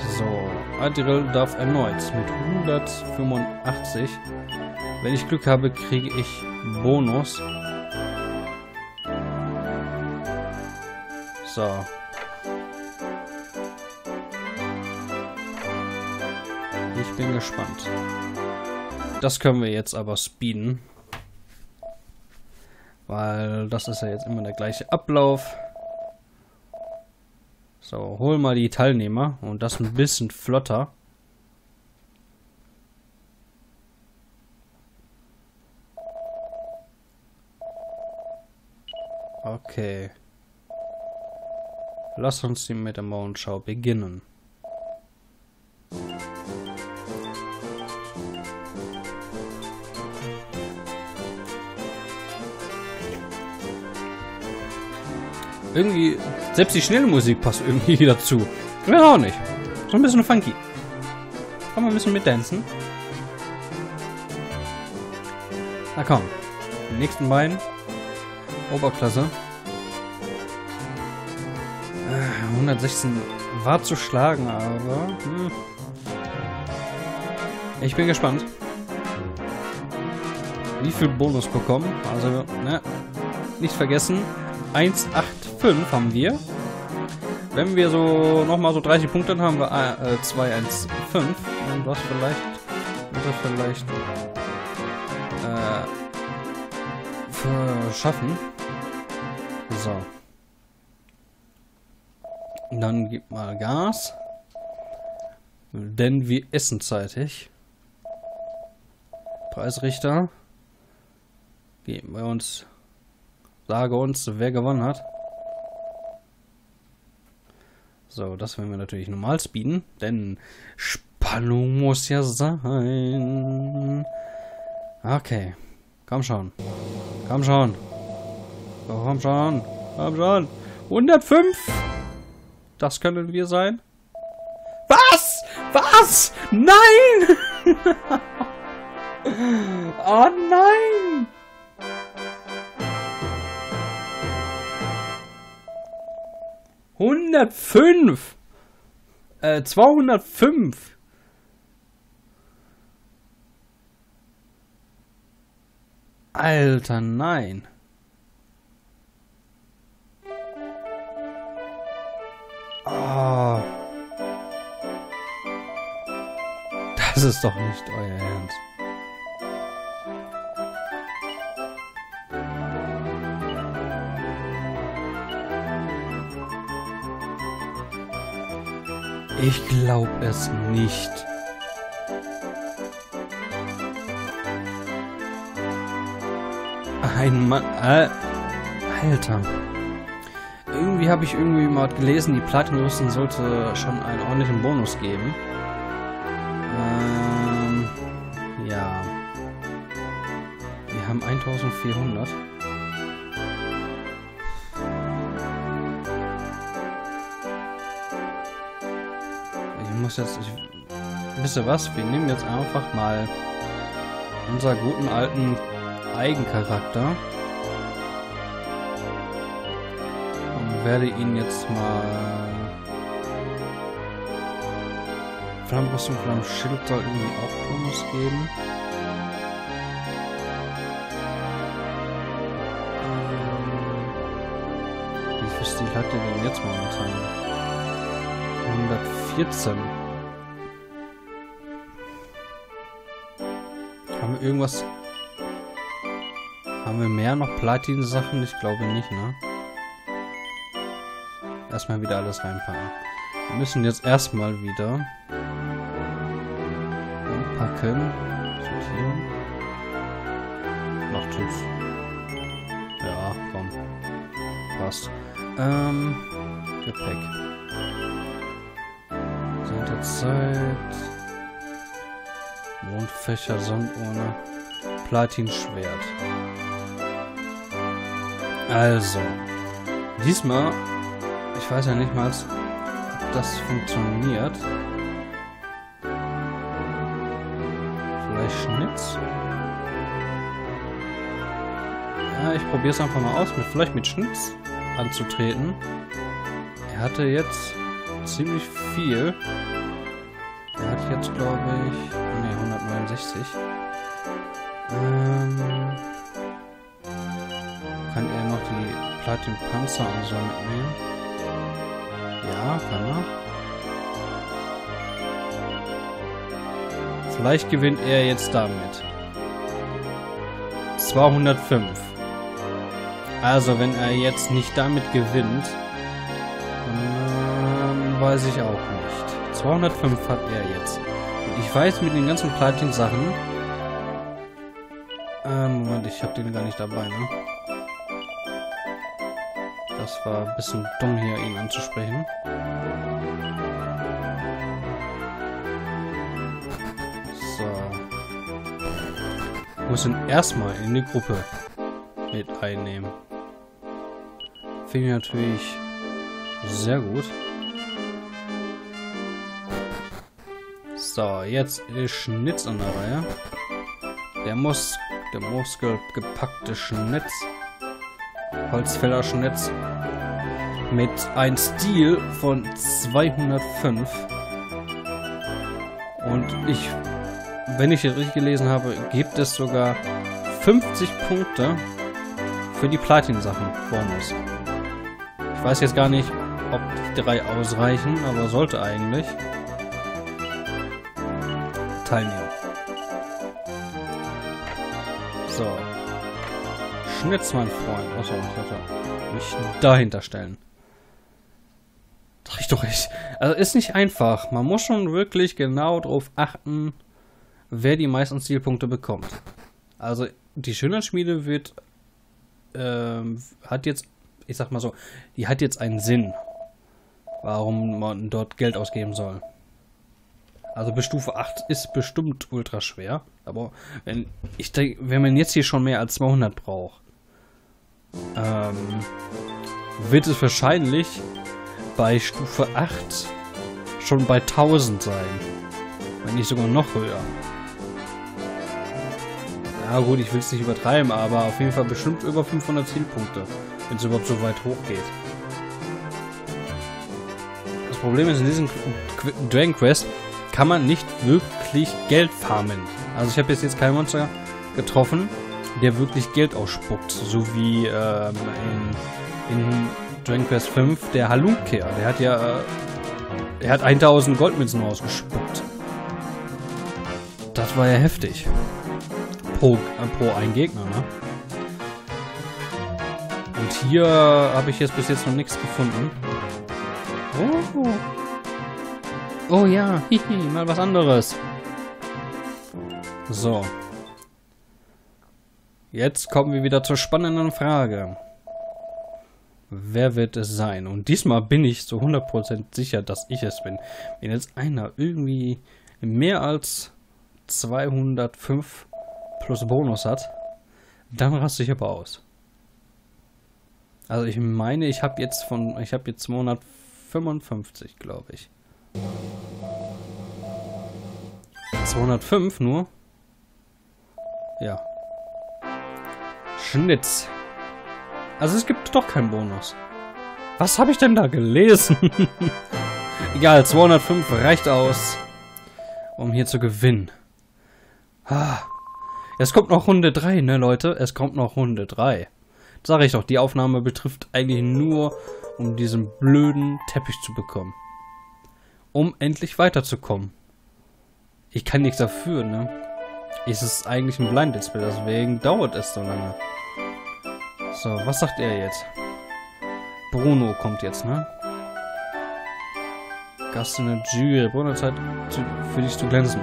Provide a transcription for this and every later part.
So, Adriel darf erneut mit 185. Wenn ich Glück habe, kriege ich Bonus. So. Ich bin gespannt. Das können wir jetzt aber speeden. Weil das ist ja jetzt immer der gleiche Ablauf. So, hol mal die Teilnehmer und das ein bisschen flotter. Okay. Lass uns die mit der Morgenschau beginnen. Irgendwie, selbst die schnelle Musik passt irgendwie dazu. Ich weiß auch nicht. So ein bisschen funky. Kann man ein bisschen mitdancen. Na komm. Die nächsten beiden. Oberklasse. 116 war zu schlagen, aber... Hm. Ich bin gespannt. Wie viel Bonus bekommen? Also, ne? Nicht vergessen. 1,85 haben wir. Wenn wir so nochmal so 30 Punkte haben, haben wir 2,15. Und was vielleicht? Schaffen. So. Dann gib mal Gas. Denn wir essen zeitig. Preisrichter. Geben wir uns. Sage uns, wer gewonnen hat. So, das werden wir natürlich normal speeden, denn Spannung muss ja sein. Okay. Komm schon. Komm schon. Komm schon. Komm schon. 105! Das können wir sein. Was? Was? Nein! Oh nein! ...205! Alter, nein! Oh. Das ist doch nicht euer Ernst. Ich glaube es nicht. Ein Mann... Alter. Irgendwie habe ich mal gelesen, die Platinrüstung sollte schon einen ordentlichen Bonus geben. Ja. Wir haben 1400. Wisst ihr was? Wir nehmen jetzt einfach mal unseren guten alten Eigencharakter und werde ihn jetzt mal Flammenrüstung, Flammenschild soll irgendwie auch Bonus geben. Wie viel Stil hat der denn jetzt momentan? 114. Irgendwas. Haben wir mehr noch Platin-Sachen? Ich glaube nicht, ne? Erstmal wieder alles reinpacken. Wir müssen jetzt erstmal wieder packen. Sortieren. Noch tschüss. Ja, komm. Passt. Gepäck. Sonderzeit. Mondfächer, Sonnenuhr, Platinschwert. Also, diesmal, ich weiß ja nicht mal, ob das funktioniert. Vielleicht Schnitz? Ja, ich probiere es einfach mal aus, vielleicht mit Schnitz anzutreten. Er hatte jetzt ziemlich viel. Der hat jetzt, glaube ich, ne, 169. Kann er noch die Platin-Panzer und so mitnehmen? Ja, kann er. Vielleicht gewinnt er jetzt damit. 205. Also, wenn er jetzt nicht damit gewinnt, dann weiß ich auch nicht. 205 hat er jetzt. Und ich weiß mit den ganzen Platin-Sachen. Moment, ich habe den gar nicht dabei, ne? Das war ein bisschen dumm, hier ihn anzusprechen. So. Muss ihn erstmal in die Gruppe mit einnehmen. Finde ich natürlich sehr gut. So, jetzt ist Schnitz an der Reihe. Der muskelgepackte Schnitz. Holzfäller Schnitz. Mit einem Stil von 205. Und ich, wenn ich es richtig gelesen habe, gibt es sogar 50 Punkte für die Platin-Sachen Bonus. Ich weiß jetzt gar nicht, ob die 3 ausreichen, aber sollte eigentlich teilnehmen. So. Schnitz, mein Freund. Achso, ich hatte mich dahinter stellen. Dachte ich doch echt. Also ist nicht einfach. Man muss schon wirklich genau drauf achten, wer die meisten Zielpunkte bekommt. Also die Schönheitsschmiede wird hat jetzt, ich sag mal so, die hat jetzt einen Sinn, warum man dort Geld ausgeben soll. Also bis Stufe 8 ist bestimmt ultra schwer, aber wenn man jetzt hier schon mehr als 200 braucht, wird es wahrscheinlich bei Stufe 8 schon bei 1000 sein, wenn nicht sogar noch höher. Ja gut, ich will es nicht übertreiben, aber auf jeden Fall bestimmt über 500 Zielpunkte, wenn es überhaupt so weit hoch geht. Das Problem ist, in diesem Dragon Quest kann man nicht wirklich Geld farmen. Also ich habe jetzt keinen Monster getroffen, der wirklich Geld ausspuckt, so wie in Dragon Quest 5 der Halunkeer. Der hat ja er hat 1000 Goldmünzen ausgespuckt. Das war ja heftig. Pro ein Gegner, ne? Und hier habe ich jetzt bis jetzt noch nichts gefunden. Oh, oh ja, hihi, mal was anderes. So. Jetzt kommen wir wieder zur spannenden Frage. Wer wird es sein? Und diesmal bin ich zu 100% sicher, dass ich es bin. Wenn jetzt einer irgendwie mehr als 205 plus Bonus hat, dann raste ich aber aus. Also ich meine, ich habe jetzt 255, glaube ich. 205 nur? Ja. Schnitz. Also es gibt doch keinen Bonus. Was habe ich denn da gelesen? Egal, 205 reicht aus, um hier zu gewinnen. Ah. Es kommt noch Runde 3, ne Leute? Es kommt noch Runde 3. Sag ich doch, die Aufnahme betrifft eigentlich nur, um diesen blöden Teppich zu bekommen. Um endlich weiterzukommen. Ich kann nichts dafür, ne? Es ist eigentlich ein Blind Display, deswegen dauert es so lange. So, was sagt er jetzt? Bruno kommt jetzt, ne? Gast in der Jury. Bruno, Zeit für dich zu glänzen.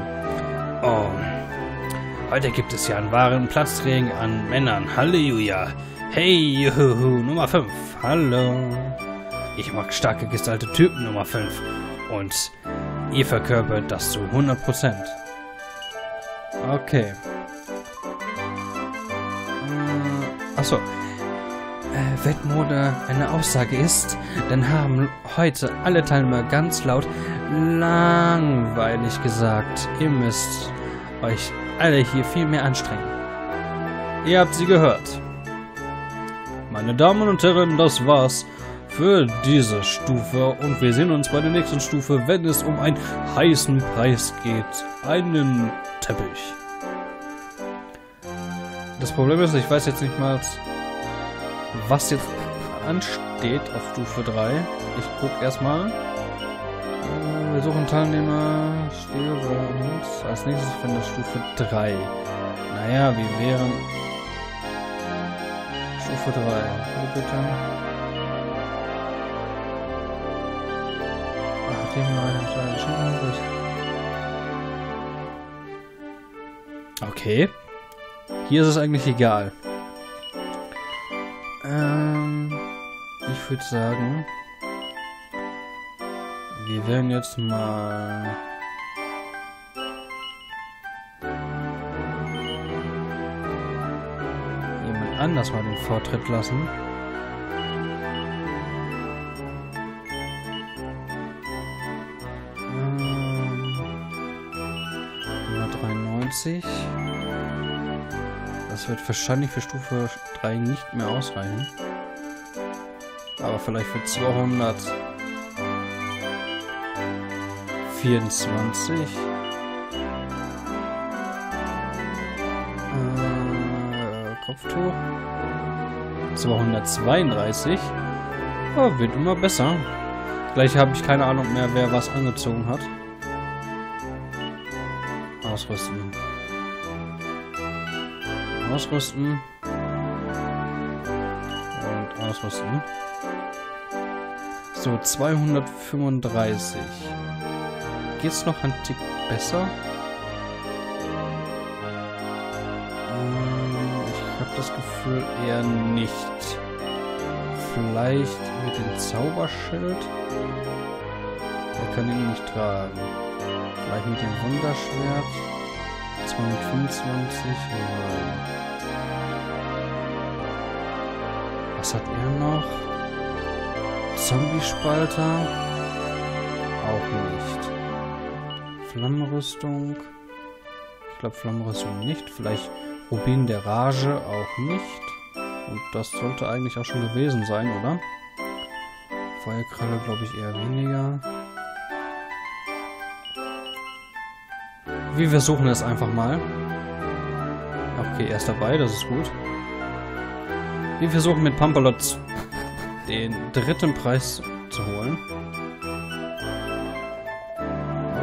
Oh. Heute gibt es ja einen wahren Platzregen an Männern. Halleluja. Hey, juhu, Nummer 5. Hallo. Ich mag starke gestaltete Typen, Nummer 5. Und ihr verkörpert das zu 100%. Okay. Achso. Wenn Mode eine Aussage ist, dann haben heute alle Teilnehmer ganz laut langweilig gesagt. Ihr müsst euch alle hier viel mehr anstrengen. Ihr habt sie gehört. Meine Damen und Herren, das war's für diese Stufe und wir sehen uns bei der nächsten Stufe, wenn es um einen heißen Preis geht. Einen Teppich. Das Problem ist, ich weiß jetzt nicht mal, was jetzt ansteht auf Stufe 3. Ich guck erstmal. Wir suchen Teilnehmer, Störung. Als nächstes finden wir Stufe 3. Naja, wir wären Stufe 3. Wo bitte? Ach, den okay. Hier ist es eigentlich egal. Ich würde sagen, wir werden jetzt mal jemand anders mal den Vortritt lassen. Nummer 93. Das wird wahrscheinlich für Stufe 3 nicht mehr ausreichen. Aber vielleicht für 224. Kopftuch. 232. Oh, wird immer besser. Gleich habe ich keine Ahnung mehr, wer was angezogen hat. Ausrüsten. Ausrüsten. Und ausrüsten. So, 235. Geht's noch ein Tick besser? Ich habe das Gefühl eher nicht. Vielleicht mit dem Zauberschild? Er kann ihn nicht tragen. Vielleicht mit dem Wunderschwert? 225? Nein. Was hat er noch? Zombie-Spalter? Auch nicht. Flammenrüstung? Ich glaube Flammenrüstung nicht. Vielleicht Rubin der Rage? Auch nicht. Und das sollte eigentlich auch schon gewesen sein, oder? Feuerkralle glaube ich eher weniger. Wir versuchen es einfach mal. Okay, er ist dabei, das ist gut. Wir versuchen mit Pamperlots den dritten Preis zu holen.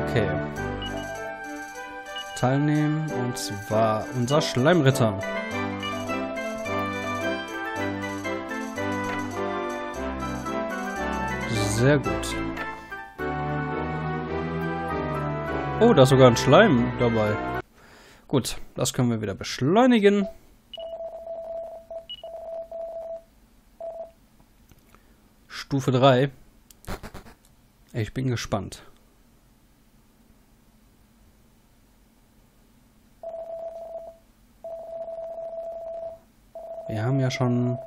Okay. Teilnehmen, und zwar unser Schleimritter. Sehr gut. Oh, da ist sogar ein Schleim dabei. Gut, das können wir wieder beschleunigen. Stufe 3. Ich bin gespannt. Wir haben ja schon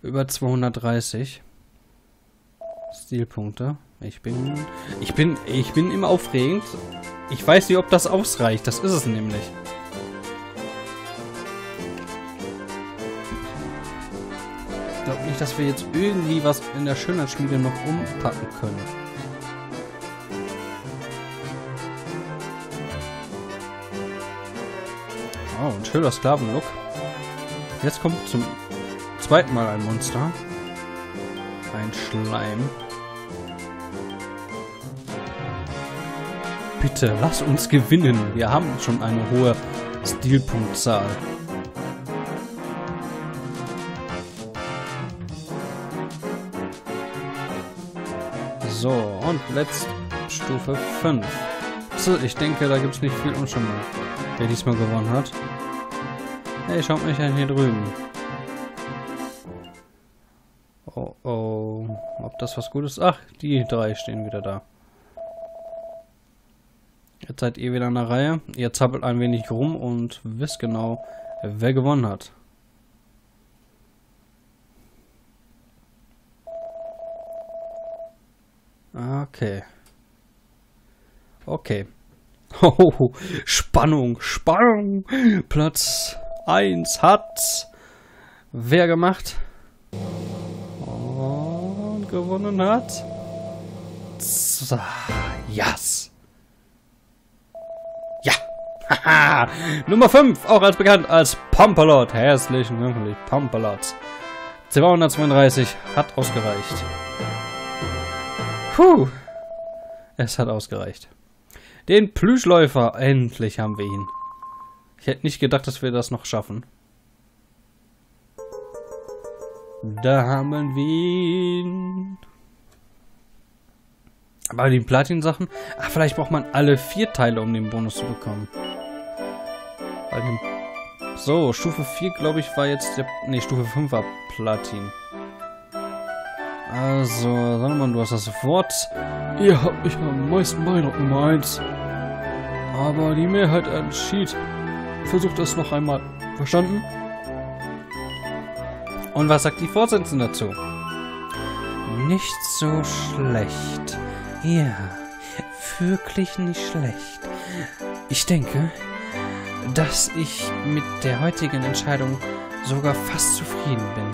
über 230 Stilpunkte. Ich bin immer aufregend. Ich weiß nicht, ob das ausreicht. Das ist es nämlich. Ich glaube nicht, dass wir jetzt irgendwie was in der Schönheitsschmiede noch umpacken können. Oh, ein schöner Sklavenlook. Jetzt kommt zum zweiten Mal ein Monster. Ein Schleim. Bitte, lass uns gewinnen. Wir haben schon eine hohe Stilpunktzahl. So, und letzte Stufe 5. So, ich denke, da gibt es nicht viel Unstimmung, wer diesmal gewonnen hat. Hey, schaut mich an hier drüben. Oh, oh. Ob das was Gutes ist? Ach, die drei stehen wieder da. Jetzt seid ihr wieder in der Reihe. Ihr zappelt ein wenig rum und wisst genau, wer gewonnen hat. Okay. Okay. Oh, Spannung, Spannung. Platz 1 hat wer gemacht? Und gewonnen hat. Yes. Ja. Haha. Nummer 5, auch als bekannt als Pamperlot. Herzlichen Glückwunsch, Pamperlots. 232 hat ausgereicht. Puh. Es hat ausgereicht. Den Plüschläufer. Endlich haben wir ihn. Ich hätte nicht gedacht, dass wir das noch schaffen. Da haben wir ihn. Aber die Platin-Sachen... Ach, vielleicht braucht man alle 4 Teile, um den Bonus zu bekommen. So, Stufe 4, glaube ich, war jetzt der... Ne, Stufe 5 war Platin. Also, sag mal, du hast das sofort. Ihr habt mich am meisten beeindruckt, Nummer 1. Aber die Mehrheit entschied. Versucht es noch einmal. Verstanden? Und was sagt die Vorsitzende dazu? Nicht so schlecht. Ja, wirklich nicht schlecht. Ich denke, dass ich mit der heutigen Entscheidung sogar fast zufrieden bin.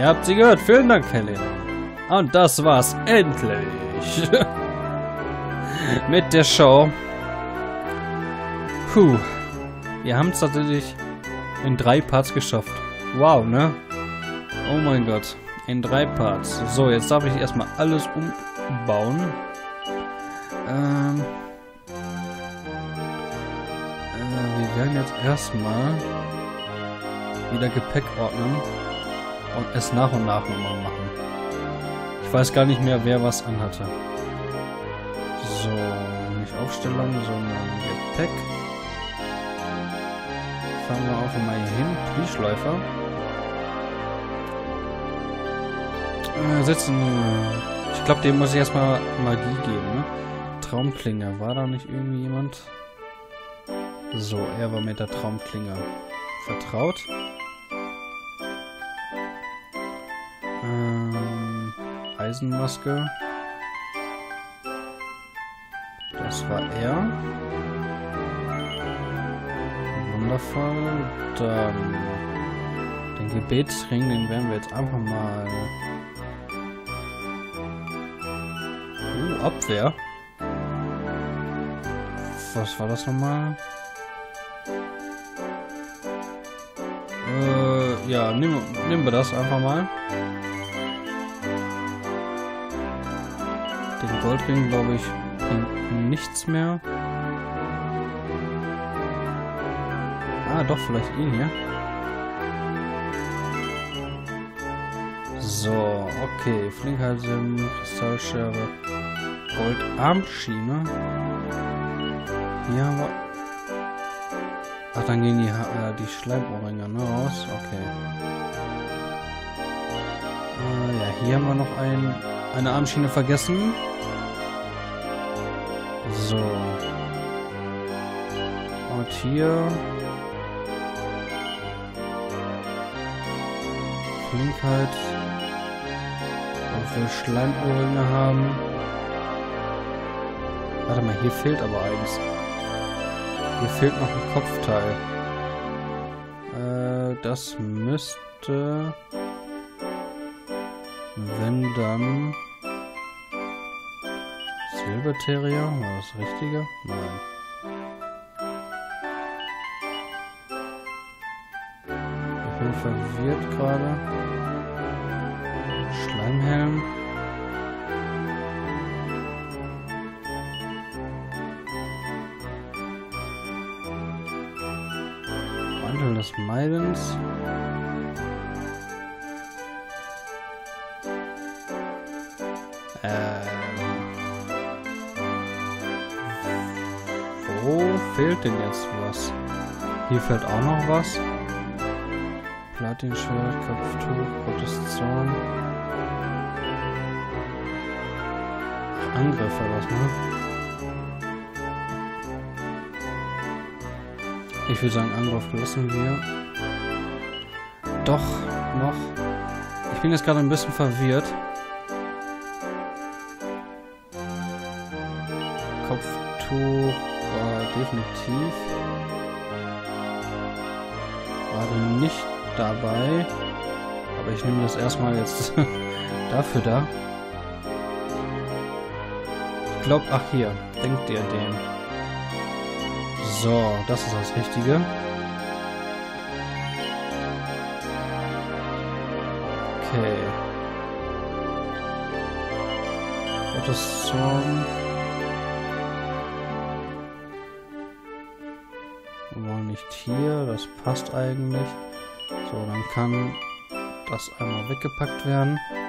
Ihr habt sie gehört. Vielen Dank, Kelly. Und das war's endlich. Mit der Show. Puh. Wir haben es tatsächlich in 3 Parts geschafft. Wow, ne? Oh mein Gott. In 3 Parts. So, jetzt darf ich erstmal alles umbauen. Wir werden jetzt erstmal wieder Gepäck ordnen und es nach und nach nochmal machen. Ich weiß gar nicht mehr, wer was anhatte. So, nicht Aufstellung, sondern Gepäck. Fangen wir auch mal hier hin. Plüschläufer. Sitzen. Ich glaube, dem muss ich erstmal Magie geben, ne? Traumklinge. War da nicht irgendwie jemand? So, er war mit der Traumklinge vertraut. Eisenmaske. Das war er. Wundervoll. Dann den Gebetsring, den werden wir jetzt einfach mal... Abwehr. Was war das nochmal? Ja, nehmen wir das einfach mal. Den Goldring, glaube ich, bringt nichts mehr. Ah, doch, vielleicht ihn hier. So, okay. Flinkhalsim, Kristallscherbe. Goldarmschiene. Hier haben wir... Ach, dann gehen die Schleimohrringe, ne, raus. Okay. Ja, hier haben wir noch eine Armschiene vergessen. So. Und hier... Flinkheit. Und wir Schleimohrringe haben... Warte mal, hier fehlt aber eins. Hier fehlt noch ein Kopfteil. Das müsste... Wenn dann... Silberterrier? War das Richtige? Nein. Ich bin verwirrt gerade. Schleimhelm. Des Meidens. Wo fehlt denn jetzt was? Hier fehlt auch noch was. Platinschwert, Kopftuch, Gottes Zorn. Angriffe, was, ne? Ich würde sagen, Angriff lassen wir. Doch, noch. Ich bin jetzt gerade ein bisschen verwirrt. Kopftuch war definitiv. War nicht dabei. Aber ich nehme das erstmal jetzt dafür da. Ich glaube, ach hier, denkt ihr den. So, das ist das Richtige. Okay. Das Song. Aber nicht hier, das passt eigentlich. So, dann kann das einmal weggepackt werden.